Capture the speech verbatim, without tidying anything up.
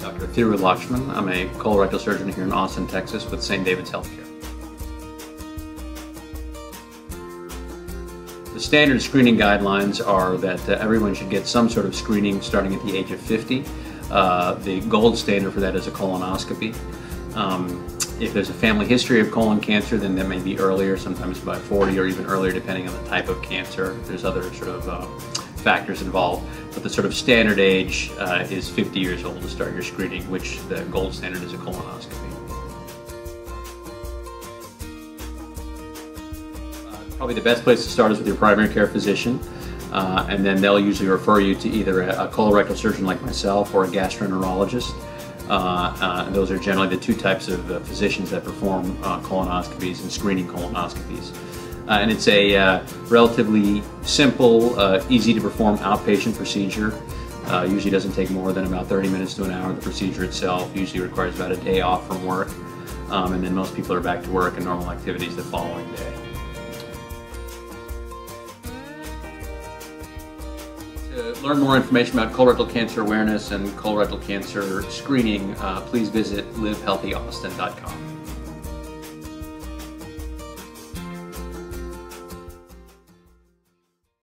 Doctor Thiru Lakshman. I'm a colorectal surgeon here in Austin, Texas with Saint David's Healthcare. The standard screening guidelines are that uh, everyone should get some sort of screening starting at the age of fifty. Uh, the gold standard for that is a colonoscopy. Um, if there's a family history of colon cancer, then that may be earlier, sometimes by forty or even earlier, depending on the type of cancer. There's other sort of uh, factors involved, but the sort of standard age uh, is fifty years old to start your screening, which the gold standard is a colonoscopy. Uh, probably the best place to start is with your primary care physician, uh, and then they'll usually refer you to either a, a colorectal surgeon like myself or a gastroenterologist. Uh, uh, and those are generally the two types of uh, physicians that perform uh, colonoscopies and screening colonoscopies. Uh, and it's a uh, relatively simple, uh, easy to perform outpatient procedure. Uh, usually doesn't take more than about thirty minutes to an hour. The procedure itself usually requires about a day off from work, um, and then most people are back to work and normal activities the following day. To learn more information about colorectal cancer awareness and colorectal cancer screening, uh, please visit live healthy austin dot com.